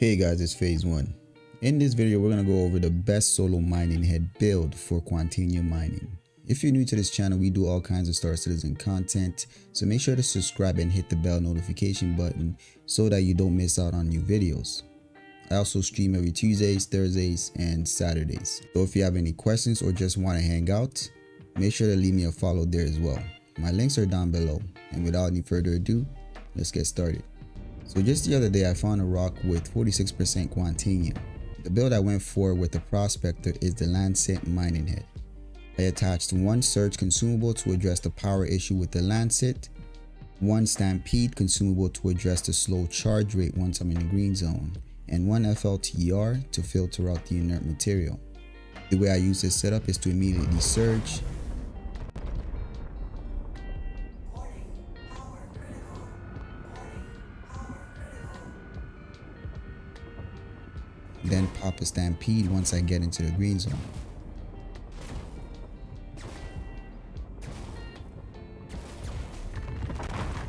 Hey guys, it's Phase One. In this video, we're gonna go over the best solo mining head build for Quantanium mining. If you're new to this channel, we do all kinds of Star Citizen content, so make sure to subscribe and hit the bell notification button so that you don't miss out on new videos. I also stream every Tuesdays, Thursdays, and Saturdays. So if you have any questions or just want to hang out, make sure to leave me a follow there as well. My links are down below. And without any further ado, let's get started. So just the other day, I found a rock with 46% Quantanium. The build I went for with the Prospector is the Lancet mining head. I attached one Surge consumable to address the power issue with the Lancet, one Stampede consumable to address the slow charge rate once I'm in the green zone, and one FLTR to filter out the inert material. The way I use this setup is to immediately surge, then pop a Stampede once I get into the green zone.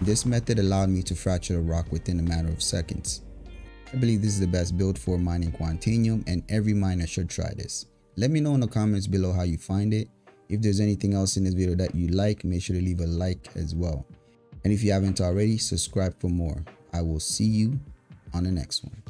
This method allowed me to fracture the rock within a matter of seconds. I believe this is the best build for mining Quantanium, and every miner should try this. Let me know in the comments below how you find it. If there's anything else in this video that you like, make sure to leave a like as well. And if you haven't already, subscribe for more. I will see you on the next one.